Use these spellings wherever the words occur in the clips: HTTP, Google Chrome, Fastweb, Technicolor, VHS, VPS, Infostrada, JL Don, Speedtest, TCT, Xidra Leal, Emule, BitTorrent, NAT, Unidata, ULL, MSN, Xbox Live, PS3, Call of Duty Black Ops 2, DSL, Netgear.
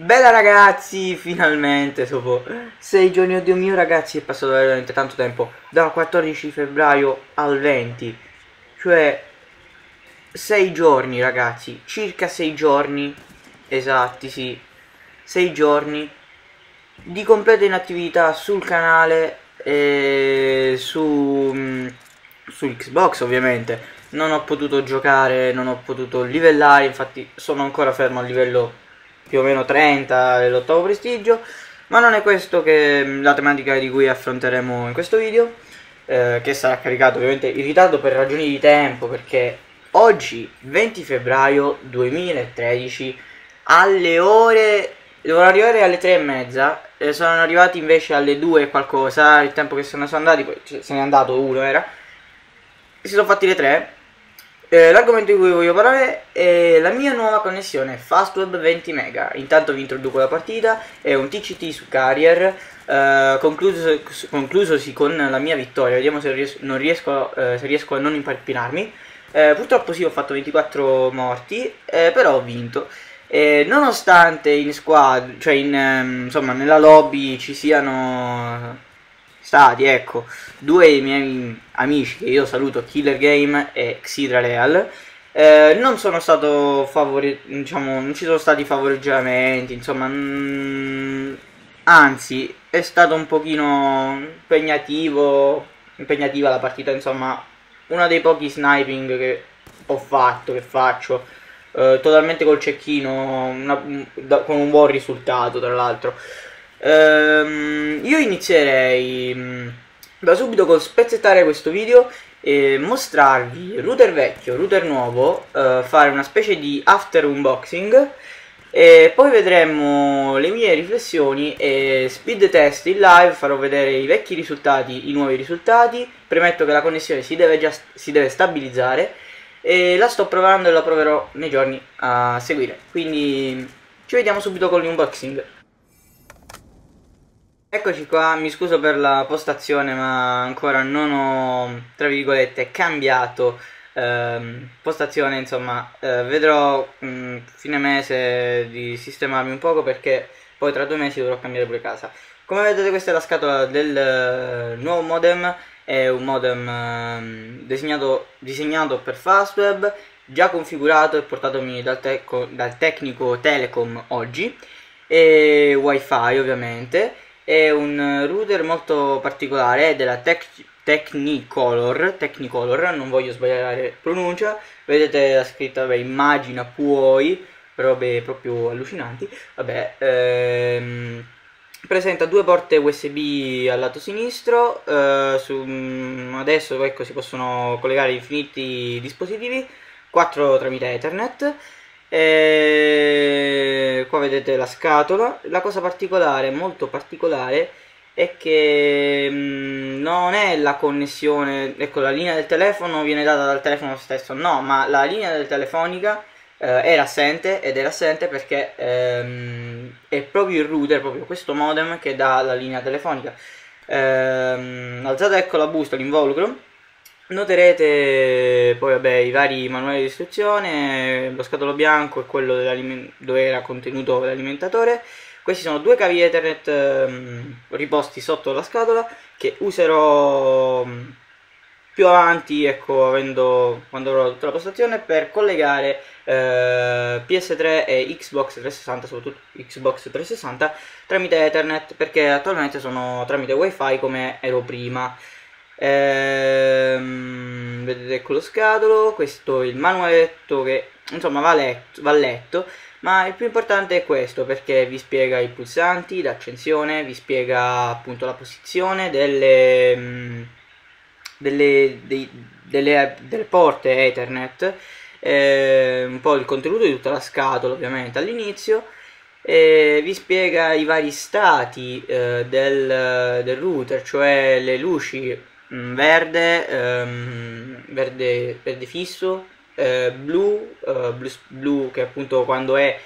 Bella ragazzi, finalmente dopo 6 giorni, oddio mio ragazzi, è passato veramente tanto tempo, dal 14 febbraio al 20, cioè 6 giorni ragazzi, circa 6 giorni, esatti sì, 6 giorni di completa inattività sul canale e su Xbox ovviamente. Non ho potuto giocare, non ho potuto livellare, infatti sono ancora fermo al livello più o meno 30 dell'ottavo prestigio, ma non è questo che la tematica di cui affronteremo in questo video, che sarà caricato ovviamente in ritardo per ragioni di tempo, perché oggi 20 febbraio 2013 alle ore, dovevano arrivare alle 3:30, sono arrivati invece alle 2 e qualcosa, il tempo che se ne sono andati, poi se n'è andato uno, era, si sono fatti le 3. L'argomento di cui voglio parlare è la mia nuova connessione Fastweb 20 mega. Intanto vi introduco la partita, è un TCT su Carrier, conclusosi con la mia vittoria. Vediamo se riesco a non impalpinarmi. Purtroppo sì, ho fatto 24 morti, però ho vinto. Nonostante in squadra, cioè insomma nella lobby ci siano stati, ecco, due dei miei amici che io saluto, Killer Game e Xidra Leal, non sono stato non ci sono stati favoreggiamenti, insomma, anzi è stato un pochino impegnativa la partita, insomma, uno dei pochi sniping che ho fatto, che faccio, totalmente col cecchino, con un buon risultato tra l'altro. Io inizierei da subito col spezzettare questo video e mostrarvi router vecchio, router nuovo, fare una specie di after unboxing e poi vedremo le mie riflessioni e speed test in live, farò vedere i vecchi risultati, i nuovi risultati. Premetto che la connessione si deve stabilizzare e la sto provando e la proverò nei giorni a seguire, quindi ci vediamo subito con l'unboxing. Eccoci qua, mi scuso per la postazione ma ancora non ho, tra virgolette, cambiato postazione, insomma, vedrò fine mese di sistemarmi un poco, perché poi tra 2 mesi dovrò cambiare pure casa. Come vedete questa è la scatola del nuovo modem, è un modem disegnato per Fastweb, già configurato e portatomi dal tecnico Telecom oggi, e wifi ovviamente. È un router molto particolare, è della Technicolor, non voglio sbagliare la pronuncia. Vedete la scritta, vabbè, immagina puoi, robe proprio allucinanti. Vabbè, presenta 2 porte USB al lato sinistro, adesso ecco, si possono collegare infiniti dispositivi, 4 tramite Ethernet. E qua vedete la scatola. La cosa particolare, molto particolare, è che non è la connessione, ecco, la linea del telefono viene data dal telefono stesso, no, ma la linea del telefonica era assente, ed era assente perché è proprio il router, proprio questo modem che dà la linea telefonica. Alzate ecco la busta, l'involucro. Noterete poi, vabbè, i vari manuali di istruzione, lo scatolo bianco e quello dove era contenuto l'alimentatore. Questi sono 2 cavi Ethernet riposti sotto la scatola, che userò più avanti, ecco, quando avrò tutta la postazione, per collegare PS3 e Xbox 360, soprattutto Xbox 360, tramite Ethernet, perché attualmente sono tramite Wi-Fi come ero prima. Vedete ecco lo scatolo, questo è il manualetto che insomma va letto, ma il più importante è questo, perché vi spiega i pulsanti d'accensione, vi spiega appunto la posizione delle porte Ethernet, un po' il contenuto di tutta la scatola ovviamente all'inizio, e vi spiega i vari stati del router, cioè le luci verde fisso, blu che appunto quando è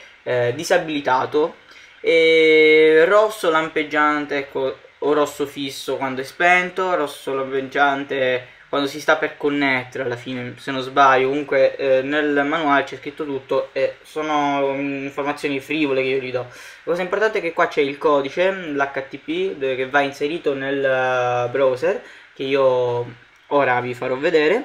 disabilitato, e rosso lampeggiante, ecco, o rosso fisso quando è spento, rosso lampeggiante quando si sta per connettere alla fine, se non sbaglio. Comunque nel manuale c'è scritto tutto e sono informazioni frivole che io gli do. La cosa importante è che qua c'è il codice, l'HTTP, che va inserito nel browser, che io ora vi farò vedere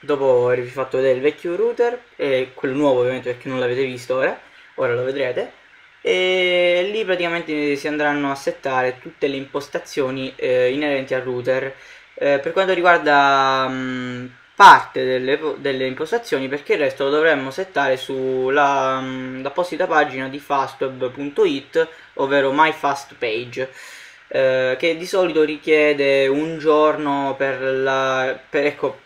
dopo avervi fatto vedere il vecchio router e quello nuovo, ovviamente, perché non l'avete visto ora, ora lo vedrete. E lì praticamente si andranno a settare tutte le impostazioni inerenti al router. Per quanto riguarda parte delle impostazioni, perché il resto lo dovremmo settare sulla apposita pagina di fastweb.it, ovvero My Fast Page, che di solito richiede un giorno per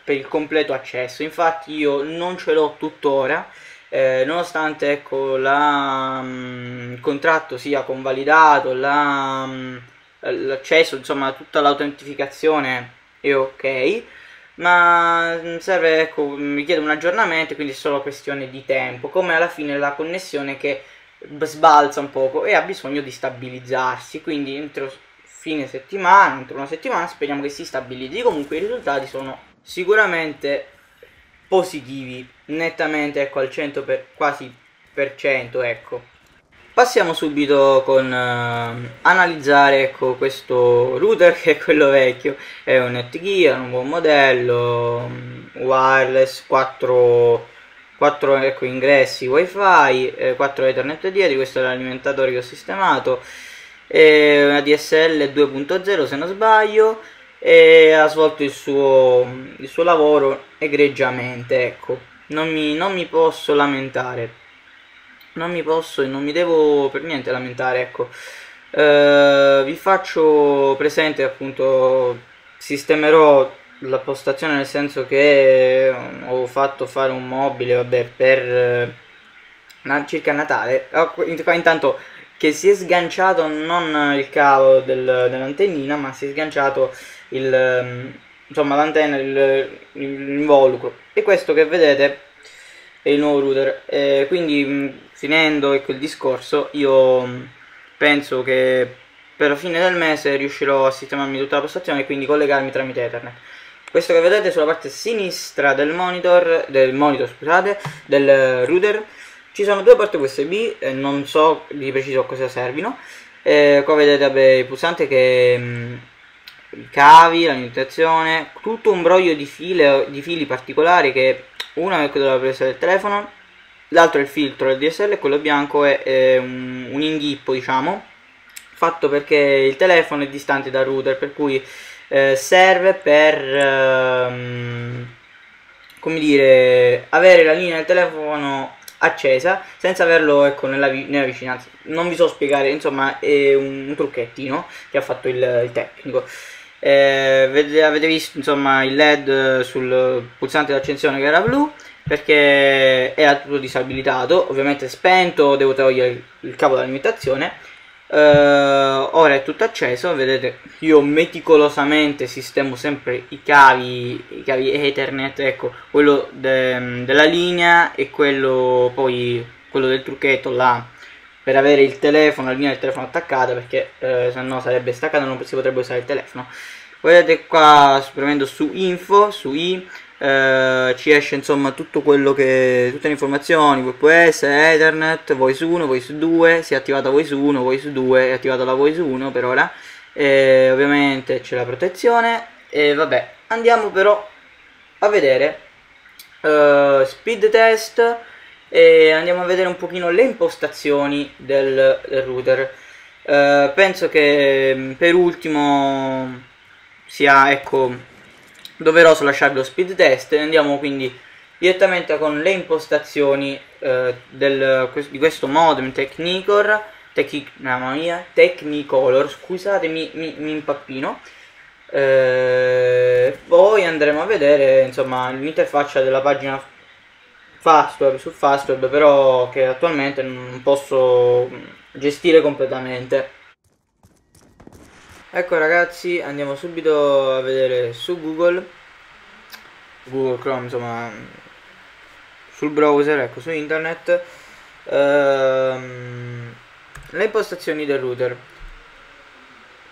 il completo accesso. Infatti io non ce l'ho tuttora. Nonostante, ecco, il contratto sia convalidato, l'accesso, insomma tutta l'autentificazione è ok, ma serve, ecco, mi chiede un aggiornamento, quindi è solo questione di tempo, come alla fine la connessione che sbalza un poco e ha bisogno di stabilizzarsi, quindi entro fine settimana, entro una settimana speriamo che si stabilizzi. Comunque i risultati sono sicuramente positivi, nettamente, ecco, al 100%, quasi per cento, ecco. Passiamo subito con analizzare, ecco, questo router, che è quello vecchio, è un Netgear, un buon modello, wireless, 4 ecco, ingressi wifi, 4 ethernet dietro, questo è l'alimentatore che ho sistemato, una DSL 2.0 se non sbaglio, e ha svolto il suo lavoro egregiamente, ecco, non mi posso lamentare, non mi posso e non mi devo per niente lamentare, ecco. Vi faccio presente, appunto, sistemerò la postazione, nel senso che ho fatto fare un mobile, vabbè, per circa Natale. Qua intanto che si è sganciato non il cavo dell'antennina, ma si è sganciato l'antenna, l'involucro, e questo che vedete è il nuovo router. Quindi, finendo, ecco, il discorso, io penso che per la fine del mese riuscirò a sistemarmi tutta la postazione e quindi collegarmi tramite Ethernet. Questo che vedete sulla parte sinistra del router ci sono due porte USB, non so di preciso a cosa servino. Qua vedete, vabbè, il pulsante, che i cavi, l'alimentazione, tutto un broglio di fili particolari, che uno è quello della presa del telefono, l'altro è il filtro del DSL, quello bianco è un inghippo, diciamo, fatto perché il telefono è distante dal router, per cui serve per come dire, avere la linea del telefono accesa senza averlo, ecco, nella vicinanza. Non vi so spiegare, insomma è un trucchettino che ha fatto il tecnico. Avete visto, insomma, il LED sul pulsante d'accensione che era blu perché era tutto disabilitato, ovviamente spento, devo togliere il cavo d'alimentazione. Ora è tutto acceso, vedete, io meticolosamente sistemo sempre i cavi Ethernet, ecco, quello della linea e quello del trucchetto là, per avere il telefono, la linea del telefono attaccata, perché se no sarebbe staccata, non si potrebbe usare il telefono. Vedete qua, premendo su info, su i, ci esce, insomma, tutto quello che, tutte le informazioni, VPS, Ethernet, Voice 1, Voice 2, si è attivata Voice 1, Voice 2, è attivata la Voice 1 per ora, e ovviamente c'è la protezione. E vabbè, andiamo però a vedere speed test e andiamo a vedere un pochino le impostazioni del router. Penso che per ultimo sia, ecco, doveroso lasciare lo speed test. Andiamo quindi direttamente con le impostazioni di questo modem Technicolor, scusatemi, mi impappino. Poi andremo a vedere, insomma, l'interfaccia della pagina Fastweb, su Fastweb, però che attualmente non posso gestire completamente. Ecco ragazzi, andiamo subito a vedere su Google Chrome, insomma sul browser, ecco, su internet, le impostazioni del router.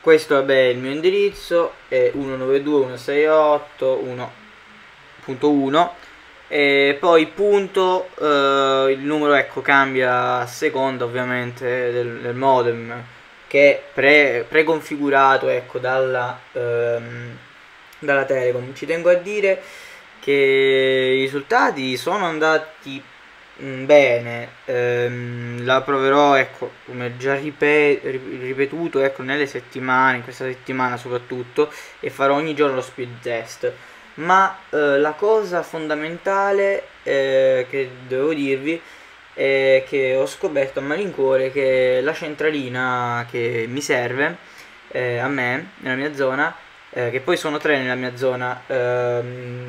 Questo vabbè, è il mio indirizzo, è 192.168.1.1 e poi punto, il numero, ecco, cambia a seconda ovviamente del modem, che è preconfigurato, ecco, dalla Telecom. Ci tengo a dire che i risultati sono andati bene, la proverò, ecco, come già ripetuto, ecco, nelle settimane, in questa settimana soprattutto, e farò ogni giorno lo speed test. Ma la cosa fondamentale che devo dirvi è che ho scoperto a malincuore che la centralina che mi serve a me nella mia zona, che poi sono tre nella mia zona,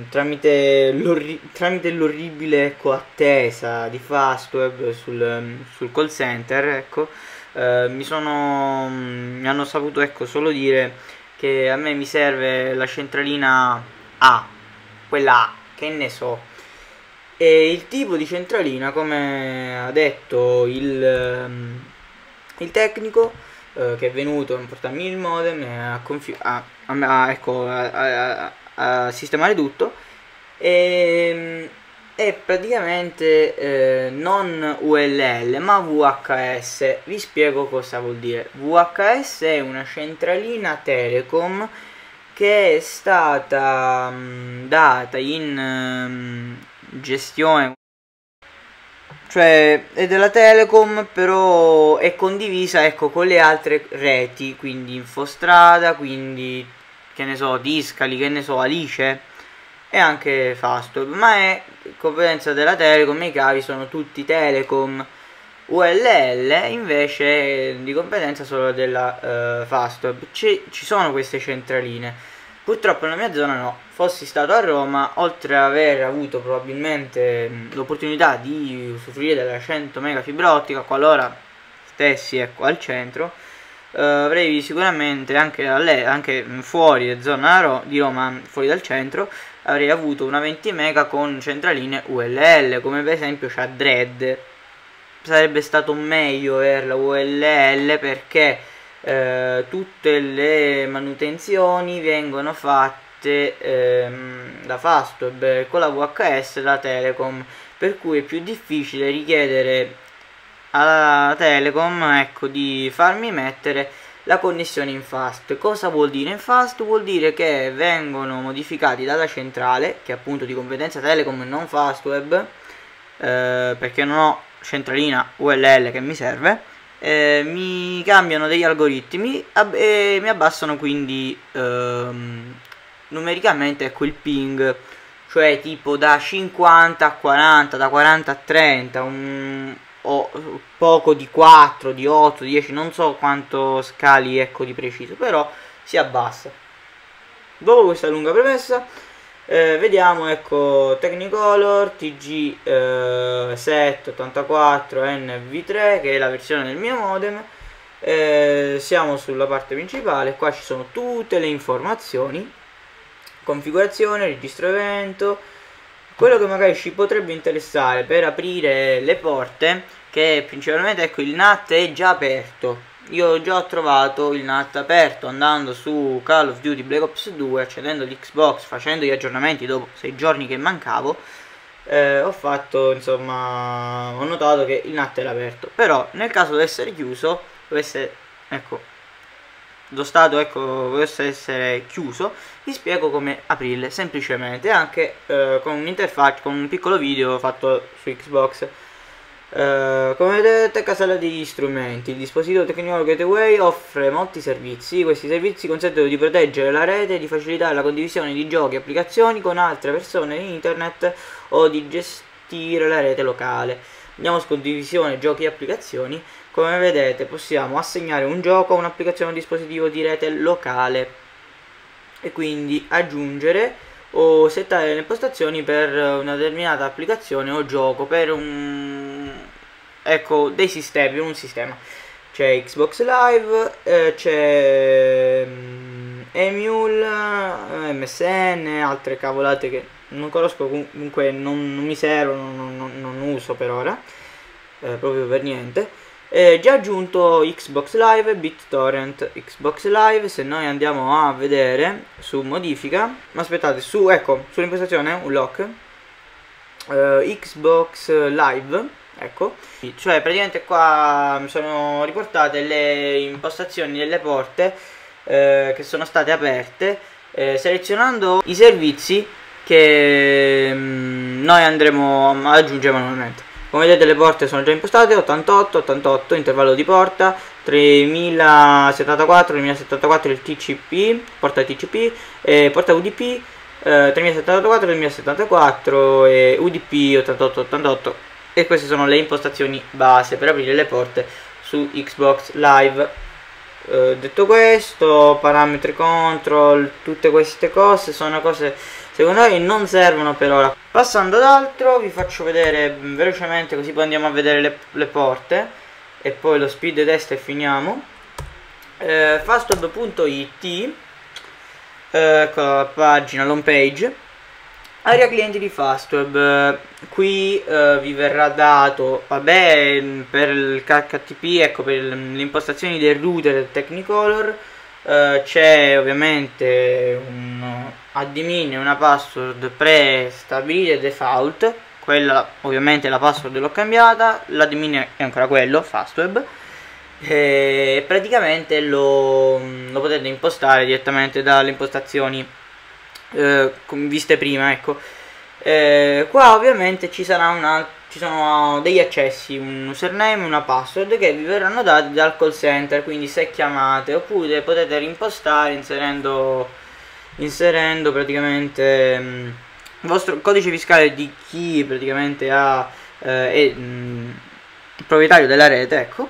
tramite l'orribile, ecco, attesa di Fastweb sul call center, ecco, mi hanno saputo, ecco, solo dire che a me mi serve la centralina A, quella A, che ne so. E il tipo di centralina, come ha detto il tecnico che è venuto a portarmi il modem a sistemare tutto, è praticamente non ULL ma VHS. Vi spiego cosa vuol dire. VHS è una centralina Telecom che è stata data in gestione, cioè è della Telecom, però è condivisa, ecco, con le altre reti, quindi Infostrada, quindi, che ne so, Discali, che ne so, Alice e anche Fastweb, ma è competenza della Telecom. I cavi sono tutti Telecom. ULL invece è di competenza solo della Fastweb. Ci sono queste centraline, purtroppo nella mia zona no. Fossi stato a Roma, oltre ad aver avuto probabilmente l'opportunità di usufruire della 100 mega fibra ottica, qualora stessi, ecco, al centro, avrei sicuramente anche fuori zona di Roma, fuori dal centro, avrei avuto una 20 mega con centraline ULL, come per esempio c'ha Dread. Sarebbe stato meglio averla ULL perché tutte le manutenzioni vengono fatte da Fastweb, con la VHS da Telecom, per cui è più difficile richiedere alla Telecom, ecco, di farmi mettere la connessione in fast. Cosa vuol dire in fast? Vuol dire che vengono modificati dalla centrale, che è appunto di competenza Telecom e non Fastweb, perché non ho centralina ULL che mi serve. Mi cambiano degli algoritmi e mi abbassano quindi numericamente, ecco, il ping, cioè tipo da 50 a 40, da 40 a 30, o poco di 4, di 8, 10, non so quanto scali, ecco, di preciso, però si abbassa. Dopo questa lunga premessa vediamo, ecco, Technicolor TG 784 NV3, che è la versione del mio modem. Siamo sulla parte principale, qua ci sono tutte le informazioni: configurazione, registro evento. Quello che magari ci potrebbe interessare per aprire le porte, che principalmente, ecco, il NAT è già aperto. Io già ho trovato il NAT aperto andando su Call of Duty Black Ops 2, accedendo all'Xbox, facendo gli aggiornamenti dopo 6 giorni che mancavo. Ho fatto, insomma, ho notato che il NAT era aperto, però nel caso dovesse essere chiuso, vi spiego come aprirle semplicemente, anche con un'interfaccia, con un piccolo video fatto su Xbox. Come vedete, casella degli strumenti, il dispositivo Technicolor Gateway offre molti servizi. Questi servizi consentono di proteggere la rete e di facilitare la condivisione di giochi e applicazioni con altre persone in internet, o di gestire la rete locale. Andiamo su condivisione giochi e applicazioni. Come vedete, possiamo assegnare un gioco, un'applicazione o un dispositivo di rete locale e quindi aggiungere o settare le impostazioni per una determinata applicazione o gioco, per dei sistemi, un sistema. C'è Xbox Live, c'è Emule, MSN, altre cavolate che non conosco, comunque non mi servono, non uso per ora, proprio per niente. già aggiunto Xbox Live, BitTorrent, Xbox Live. Se noi andiamo a vedere su modifica, ma aspettate, su, ecco, sull'impostazione un lock Xbox Live, ecco, cioè praticamente qua mi sono riportate le impostazioni delle porte che sono state aperte, selezionando i servizi che noi andremo ad aggiungere manualmente. Come vedete le porte sono già impostate, 88, 88, intervallo di porta, 3074, 3074 il TCP, porta TCP, porta UDP, 3074, 3074 e UDP 88, 88. E queste sono le impostazioni base per aprire le porte su Xbox Live. Detto questo, parametri control, tutte queste cose sono cose secondo me non servono per ora. Passando ad altro, vi faccio vedere velocemente, così poi andiamo a vedere le porte e poi lo speed test e finiamo. Fastweb.it, ecco la pagina, l'home page, area clienti di Fastweb. Qui vi verrà dato, vabbè, per il HTTP, ecco, per le impostazioni del router del Technicolor, c'è ovviamente un admin e una password prestabilita default. Quella ovviamente la password l'ho cambiata, l'admin è ancora quello, Fastweb, e praticamente lo potete impostare direttamente dalle impostazioni viste prima, ecco. Qua ovviamente ci sono degli accessi, un username, una password che vi verranno dati dal call center, quindi se chiamate, oppure potete rimpostare inserendo praticamente il vostro codice fiscale di chi praticamente è il proprietario della rete, ecco,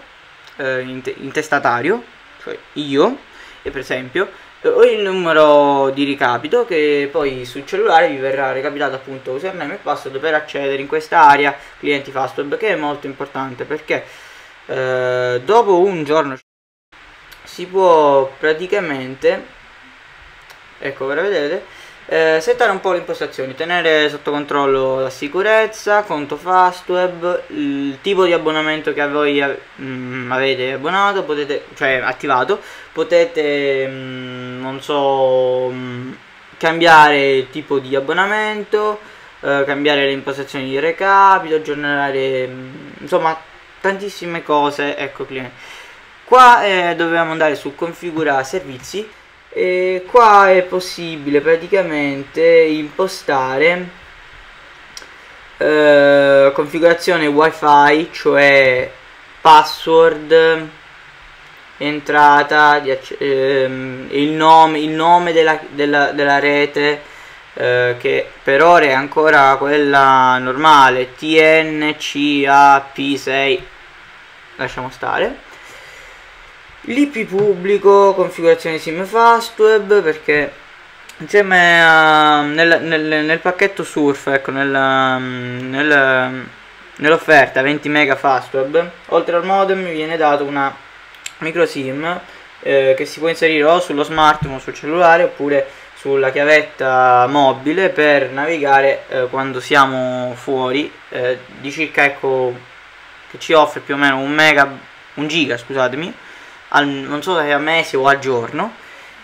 intestatario, cioè io, e per esempio o il numero di ricapito, che poi sul cellulare vi verrà recapitato appunto username e password per accedere in questa area clienti Fastweb, che è molto importante perché dopo un giorno si può praticamente, ecco, ve la vedete, settare un po' le impostazioni, tenere sotto controllo la sicurezza, conto Fastweb, il tipo di abbonamento che voi avete abbonato, cioè attivato, potete non so, cambiare tipo di abbonamento, cambiare le impostazioni di recapito, aggiornare, insomma tantissime cose, ecco clienti. Qua dovevamo andare su configura servizi. E qua è possibile praticamente impostare configurazione wifi, cioè password, entrata, il nome della rete, che per ora è ancora quella normale TNCAP6, lasciamo stare. L'IP pubblico, configurazione sim Fastweb, perché insieme a, nel pacchetto surf, ecco, nell'offerta 20 mega Fastweb, oltre al modem mi viene dato una micro sim che si può inserire o sullo smartphone o sul cellulare oppure sulla chiavetta mobile per navigare quando siamo fuori, di circa, ecco, che ci offre più o meno un giga, scusatemi, non so se a mese o a giorno,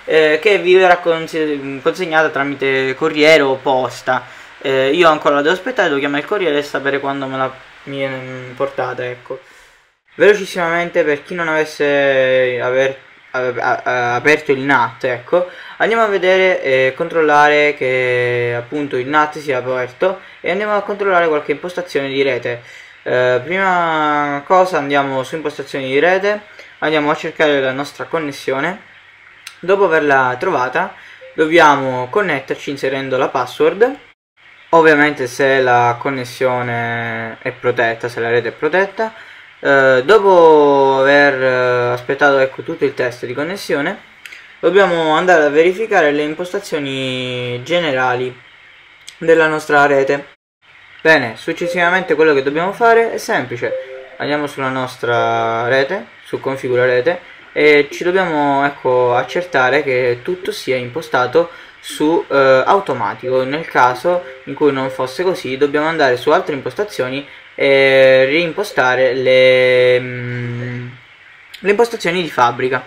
che vi verrà consegnata tramite corriere o posta. Io ancora la devo aspettare, devo chiamare il corriere e sapere quando me la viene portata, ecco. Velocissimamente, per chi non avesse aperto il NAT, ecco, andiamo a vedere e controllare che appunto il NAT sia aperto, e andiamo a controllare qualche impostazione di rete. Prima cosa andiamo su impostazioni di rete, andiamo a cercare la nostra connessione. Dopo averla trovata dobbiamo connetterci inserendo la password, ovviamente se la connessione è protetta, se la rete è protetta. Dopo aver aspettato, ecco, tutto il test di connessione, dobbiamo andare a verificare le impostazioni generali della nostra rete. Bene, successivamente quello che dobbiamo fare è semplice, andiamo sulla nostra rete, su configura rete, e ci dobbiamo, ecco, accertare che tutto sia impostato su automatico. Nel caso in cui non fosse così dobbiamo andare su altre impostazioni reimpostare le impostazioni di fabbrica.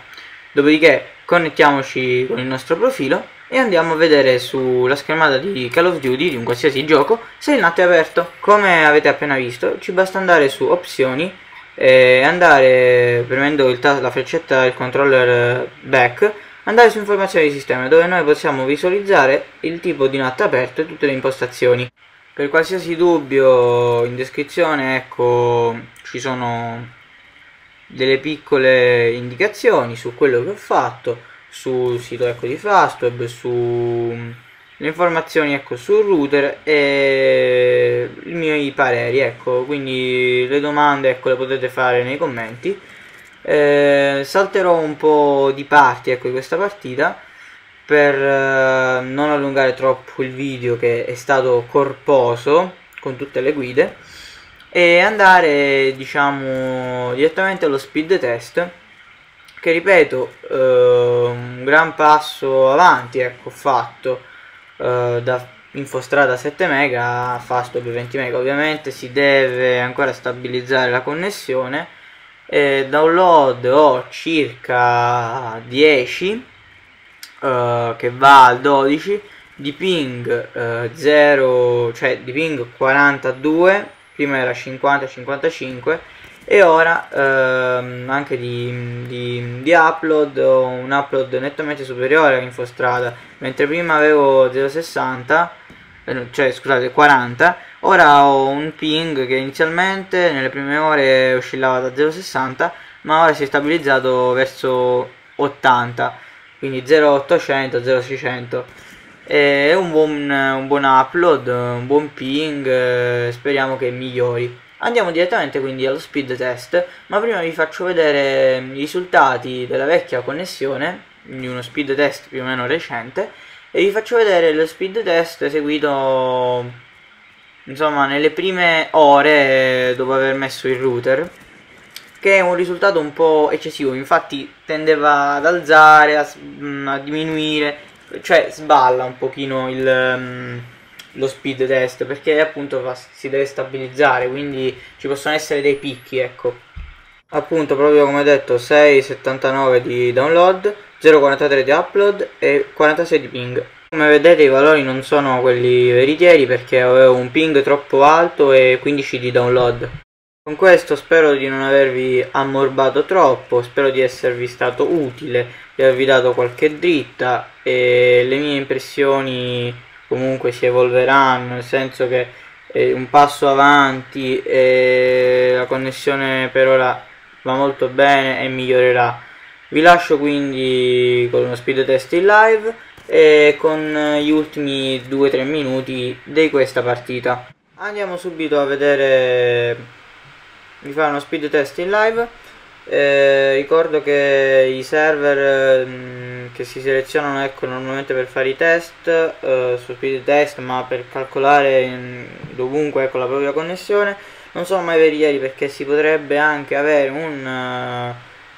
Dopodiché connettiamoci con il nostro profilo e andiamo a vedere sulla schermata di Call of Duty, di un qualsiasi gioco, se il NAT è aperto. Come avete appena visto, ci basta andare su opzioni e andare, premendo la freccetta del controller back, andare su informazioni di sistema, dove noi possiamo visualizzare il tipo di NAT aperto e tutte le impostazioni. Per qualsiasi dubbio, in descrizione, ecco, ci sono delle piccole indicazioni su quello che ho fatto sul sito, ecco, di Fastweb, su le informazioni, ecco, sul router e i miei pareri, ecco, quindi le domande, ecco, le potete fare nei commenti. Salterò un po' di parti, ecco, di questa partita per non allungare troppo il video, che è stato corposo con tutte le guide, e andare, diciamo, direttamente allo speed test, che, ripeto, un gran passo avanti, ecco, fatto da Infostrada 7 mega a Fastweb 20 mega. Ovviamente si deve ancora stabilizzare la connessione, download ho circa 10 che va al 12 di ping, 0, cioè di ping 42, prima era 50-55, e ora anche di upload, ho un upload nettamente superiore a Infostrada, mentre prima avevo 0,60, cioè scusate 40, ora ho un ping che inizialmente nelle prime ore oscillava da 0,60, ma ora si è stabilizzato verso 80, quindi 0,800-0,600. È un buon upload, un buon ping, speriamo che migliori. Andiamo direttamente quindi allo speed test, ma prima vi faccio vedere i risultati della vecchia connessione, di uno speed test più o meno recente, e vi faccio vedere lo speed test eseguito, insomma, nelle prime ore dopo aver messo il router, che è un risultato un po' eccessivo, infatti tendeva ad alzare, a diminuire, cioè sballa un pochino lo speed test, perché appunto si deve stabilizzare, quindi ci possono essere dei picchi, ecco, appunto, proprio come ho detto, 6,79 di download, 0,43 di upload e 46 di ping. Come vedete i valori non sono quelli veritieri, perché avevo un ping troppo alto e 15 di download. Con questo spero di non avervi ammorbato troppo, spero di esservi stato utile, di avervi dato qualche dritta, e le mie impressioni comunque si evolveranno, nel senso che è un passo avanti e la connessione per ora va molto bene e migliorerà. Vi lascio quindi con uno speed test in live e con gli ultimi 2-3 minuti di questa partita. Andiamo subito a vedere, vi farò uno speed test in live. Ricordo che i server che si selezionano, ecco, normalmente per fare i test su speed test, ma per calcolare dovunque, ecco, la propria connessione, non sono mai veritieri, perché si potrebbe anche avere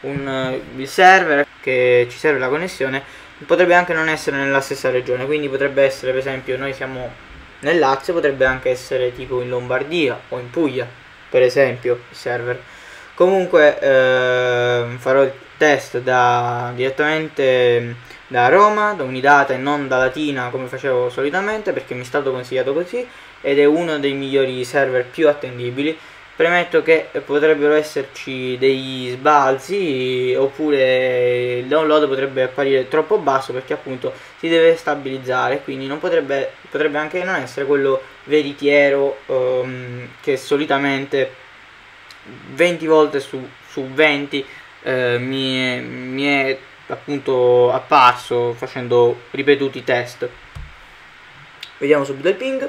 il server che ci serve la connessione potrebbe anche non essere nella stessa regione, quindi potrebbe essere, per esempio, noi siamo nel Lazio, potrebbe anche essere tipo in Lombardia o in Puglia, per esempio, il server. Comunque farò il test direttamente da Roma, da Unidata e non da Latina, come facevo solitamente, perché mi è stato consigliato così ed è uno dei migliori server, più attendibili. Premetto che potrebbero esserci degli sbalzi, oppure il download potrebbe apparire troppo basso, perché appunto si deve stabilizzare, quindi non potrebbe anche non essere quello veritiero che solitamente 20 volte su 20 mi è appunto apparso facendo ripetuti test. Vediamo subito il ping.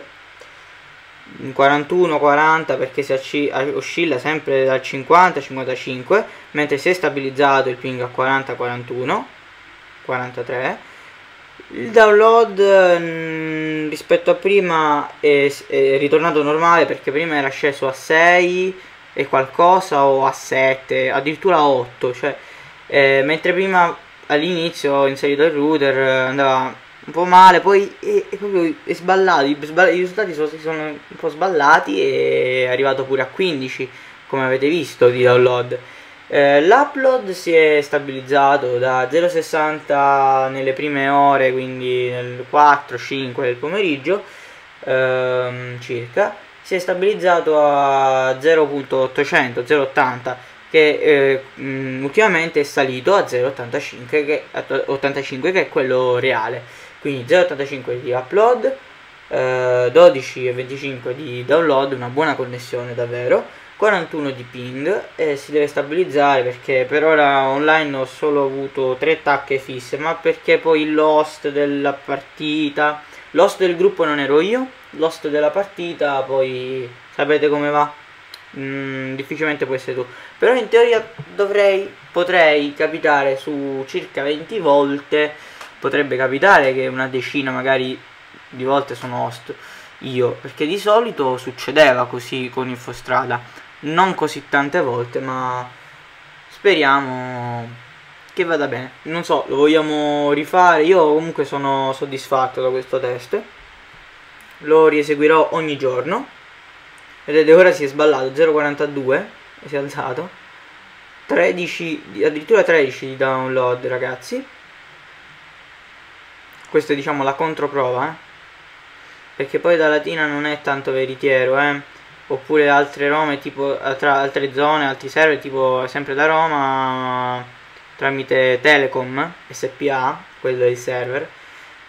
41-40, perché si oscilla sempre dal 50-55, mentre si è stabilizzato il ping a 40-41-43. Il download rispetto a prima è ritornato normale, perché prima era sceso a 6 e qualcosa, o a 7, addirittura a 8, cioè, mentre prima all'inizio ho inserito il router, andava un po' male, poi è proprio è sballato, i risultati sono un po' sballati e è arrivato pure a 15 come avete visto di download. L'upload si è stabilizzato da 0,60 nelle prime ore, quindi nel 4-5 del pomeriggio circa, si è stabilizzato a 0.80, che ultimamente è salito a 0.85 che è quello reale, quindi 0.85 di upload, 12,25 di download, una buona connessione davvero, 41 di ping, e si deve stabilizzare perché per ora online ho solo avuto 3 tacche fisse, ma perché poi l'host della partita, l'host del gruppo non ero io, l'host della partita poi sapete come va, difficilmente puoi essere tu, però in teoria potrei capitare su circa 20 volte, potrebbe capitare che una decina magari di volte sono host io, perché di solito succedeva così con Infostrada, non così tante volte, ma speriamo che vada bene. Non so, lo vogliamo rifare, io comunque sono soddisfatto da questo test, lo rieseguirò ogni giorno. Vedete, ora si è sballato, 0.42 si è alzato, 13, addirittura 13 di download ragazzi, questa è diciamo la controprova, perché poi da Latina non è tanto veritiero, oppure altre Rome, tipo tra altre zone, altri server, tipo sempre da Roma tramite Telecom SPA, quello è il server,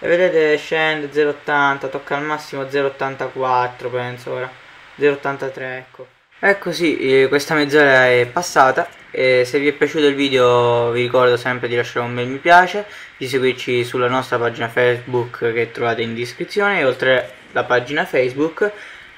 e vedete scende 0.80, tocca al massimo 0.84 penso ora, 0.83 ecco. Ecco sì, questa mezz'ora è passata, e se vi è piaciuto il video vi ricordo sempre di lasciare un bel mi piace, di seguirci sulla nostra pagina Facebook che trovate in descrizione, e oltre la pagina Facebook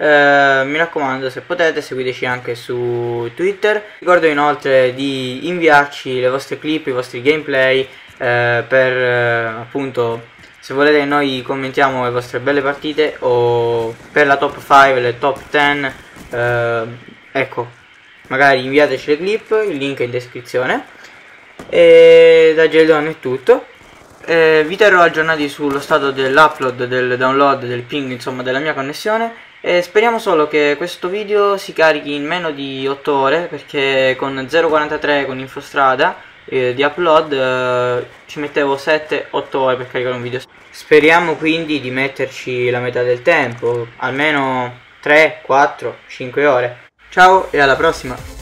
mi raccomando, se potete seguiteci anche su Twitter. Ricordo inoltre di inviarci le vostre clip, i vostri gameplay per appunto, se volete noi commentiamo le vostre belle partite, o per la top 5, le top 10, ecco, magari inviateci le clip, il link è in descrizione. E da JL Don è tutto, vi terrò aggiornati sullo stato dell'upload, del download, del ping, insomma della mia connessione, e speriamo solo che questo video si carichi in meno di 8 ore, perché con 0.43 con Infostrada di upload ci mettevo 7-8 ore per caricare un video. Speriamo quindi di metterci la metà del tempo, almeno 3, 4, 5 ore. Ciao e alla prossima!